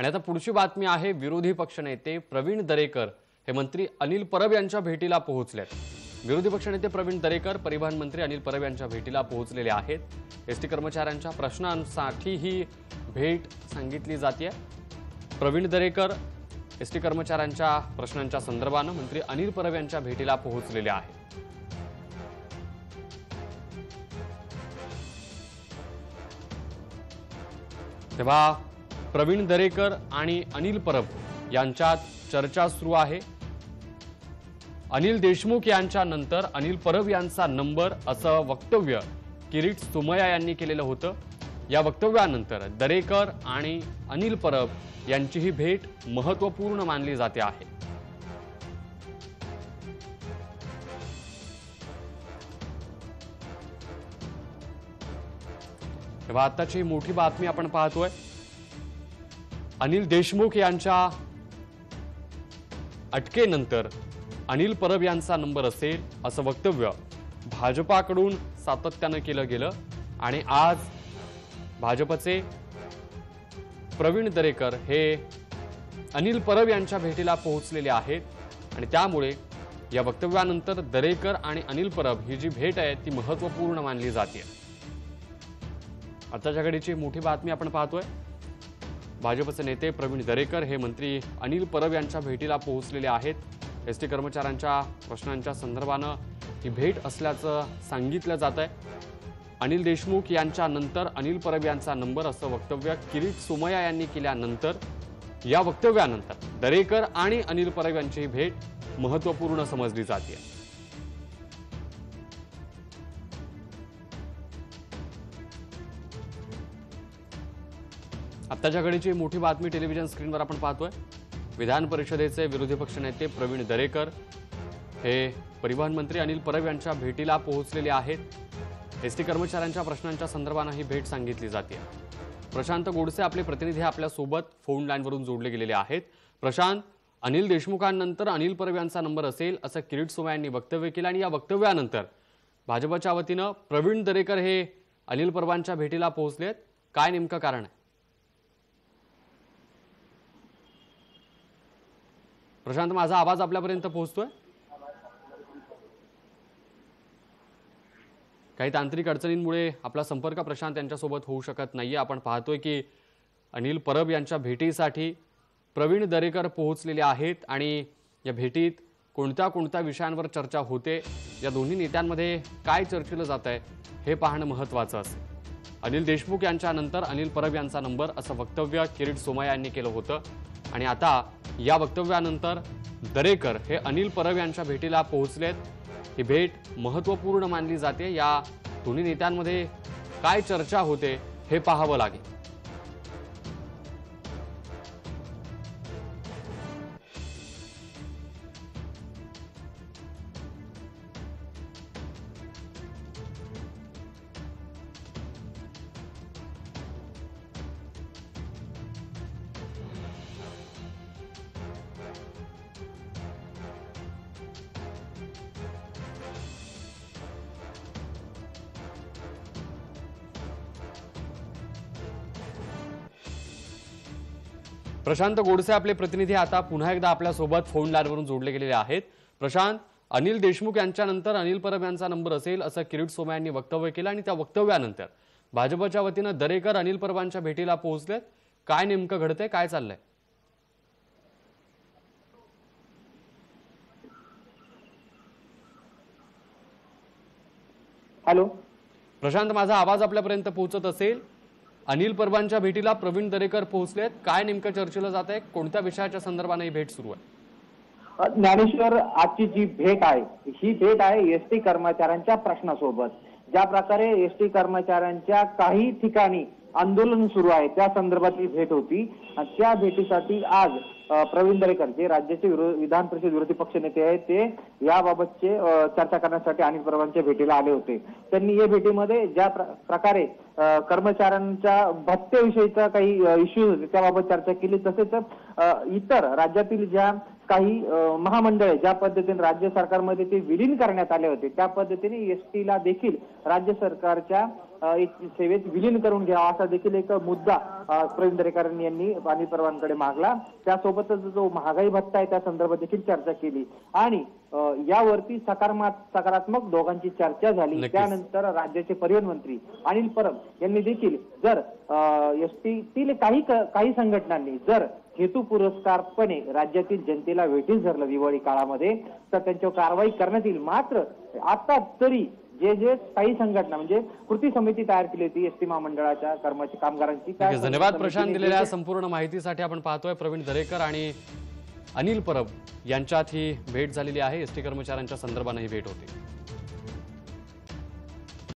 आणि आता पुढची बातमी आहे, विरोधी पक्षनेते प्रवीण दरेकर हे मंत्री अनिल परब यांच्या भेटीला पोहोचलेत। विरोधी पक्षनेते प्रवीण दरेकर परिवहन मंत्री अनिल परब यांच्या भेटीला पोहोचलेले आहेत। एसटी कर्मचाऱ्यांच्या प्रश्नांसाठी ही भेट सांगितली जाते। प्रवीण दरेकर एसटी कर्मचाऱ्यांच्या प्रश्नांच्या संदर्भात मंत्री अनिल परब यांच्या भेटीला पोहोचलेले आहेत। तेव्हा प्रवीण दरेकर आणि अनिल परब यांच्यात चर्चा सुरू आहे। अनिल देशमुख यांच्या नंतर अनिल परब यांचा नंबर असं वक्तव्य किरीट सोमय्या यांनी केलेलं होतं। या वक्तव्यानंतर दरेकर आणि अनिल परब यांची ही भेट महत्त्वपूर्ण मानली जाते आहे। तेव्हा आताची मोठी बातमी आपण पाहतोय, अनिल देशमुख यांच्या अटकेनंतर अनिल परब यांचा नंबर असेल असं वक्तव्य भाजपाकडून सातत्याने केलं गेलं आणि आज भाजपचे प्रवीण दरेकर हे अनिल परब यांच्या भेटीला पोहोचलेले आहेत आणि त्यामुळे या वक्तव्यानंतर दरेकर आणि अनिल परब ही जी भेट आहे ती महत्त्वपूर्ण मानली जाते। आताच्या घडीची मोठी बातमी आपण पाहतोय, भाजपचे नेते प्रवीण दरेकर हे मंत्री अनिल परब यांच्या भेटीला पोहोचलेले आहेत। एसटी कर्मचाऱ्यांच्या प्रश्नांच्या संदर्भाने ही भेट असल्याचं सांगितलं जात आहे। अनिल देशमुख यांच्या नंतर अनिल परब यांचा नंबर असं वक्तव्य किरीट सोमय्या यांनी केल्यानंतर या वक्तव्यानंतर दरेकर आणि अनिल परब यांची ही भेट महत्त्वपूर्ण समजली जाते। आताच्या घडीची मोठी बातमी टेलिव्हिजन स्क्रीनवर आपण पाहतोय, विधान परिषदेचे विरोधी पक्षनेते प्रवीण दरेकर हे परिवहन मंत्री अनिल परब यांच्या भेटीला पोहोचलेले आहेत। एसटी कर्मचाऱ्यांच्या प्रश्नांच्या संदर्भात ही भेट सांगितली जाते। प्रशांत गोडसे आपले प्रतिनिधी आपल्या सोबत फोन लाईनवरून जोडले गेलेले आहेत। प्रशांत, अनिल देशमुखांनंतर अनिल परब यांचा नंबर असेल असं किरीट सोमय्या यांनी वक्तव्य केलं आणि या वक्तव्यानंतर भाजपच्या वतीनं प्रवीण दरेकर हे अनिल परबांच्या भेटीला पोहोचलेत। काय नेमकं कारण आहे? प्रशांत, माझा आवाज आपल्यापर्यंत पोहोचतोय? काही तांत्रिक अडचणींमुळे आपला संपर्क प्रशांत यांच्यासोबत होऊ शकत नाहीये। आपण पाहतोय की अनिल परब यांच्या भेटीसाठी प्रवीण दरेकर पोहोचलेले आहेत आणि या भेटीत कोणत्या कोणत्या विषयांवर चर्चा होते, या दोन्ही नेत्यांमध्ये काय चर्चेलं जात आहे हे पाहणं महत्त्वाचं असेल। अनिल देशमुख यांच्यानंतर अनिल परब यांचा नंबर असं वक्तव्य किरीट सोमय्या यांनी केलं होतं आणि आता या वक्तव्यानंतर दरेकर हे अनिल परब यांच्या भेटीला पोहोचलेत। ही भेट महत्त्वपूर्ण मानली जाते। या दोन्ही नेत्यांमध्ये काय चर्चा होते हे पाहावं लागेल। प्रशांत गोडसे आपले प्रतिनिधी आता पुन्हा एकदा आपल्या सोबत फोन लाईनवरून जोडले गेलेले आहेत। प्रशांत, अनिल देशमुख यांच्यानंतर अनिल परब यांचा नंबर असेल असं किरीट सोमय्या यांनी वक्तव्य केलं आणि त्या वक्तव्यानंतर भाजपच्या वतीनं दरेकर अनिल परबांच्या भेटीला पोहोचलेत। काय नेमकं घडतंय, काय चाललंय? हॅलो प्रशांत, माझा आवाज आपल्यापर्यंत पोहोचत असेल? अनिल परबांच्या भेटीला प्रवीण दरेकर पोहोचलेत, काय नेमकं चर्चेलं जात आहे, कोणत्या विषयाच्या संदर्भात ही भेट सुरू आहे? ज्ञानेश्वर, आजची जी भेट आहे ही भेट आहे एसटी कर्मचाऱ्यांच्या प्रश्नासोबत। ज्या प्रकारे एसटी कर्मचाऱ्यांच्या काही ठिकाणी आंदोलन सुरू आहे त्या संदर्भात ही भेट होती। त्या भेटीसाठी आज प्रवीण दरेकर जे राज्याचे विधान परिषद विरोधी पक्ष नेते आहेत ते याबाबतचे चर्चा करण्यासाठी अनिल परबांच्या भेटीला आले होते। त्यांनी या भेटीमध्ये ज्या प्रकारे कर्मचाऱ्यांच्या भत्तेविषयीचा काही इश्यूज होते त्याबाबत चर्चा केली, तसेच इतर राज्यातील ज्या काही महामंडळे ज्या पद्धतीने राज्य सरकारमध्ये ते विलीन करण्यात आले होते त्या पद्धतीने एसटीला देखील राज्य सरकारच्या सेवेत विलीन करून घ्या असा देखील एक मुद्दा प्रवीण दरेकर यांनी अनिल परबांकडे मागला। त्यासोबतच जो महागाई भत्ता आहे त्या संदर्भात देखील चर्चा केली आणि यावरती सकारात्मक दोघांची चर्चा झाली। त्यानंतर राज्याचे परिवहन मंत्री अनिल परब यांनी देखील जर एसटीतील काही संघटनांनी जर हेतु पुरस्कारपणे राज्यातील जनतेला वेठीस धरलं दिवाळी काळामध्ये तर त्यांच्यावर कारवाई करण्यात येईल। मात्र आता तरी जे जे काही संघटना म्हणजे कृती समिती तयार केली होती एसटी महामंडळाच्या कामगारांची। धन्यवाद प्रशांत, दिलेल्या संपूर्ण माहितीसाठी। आपण पाहतोय प्रवीण दरेकर आणि अनिल परब यांच्यात ही भेट झालेली आहे, एसटी कर्मचाऱ्यांच्या संदर्भात ही भेट होती।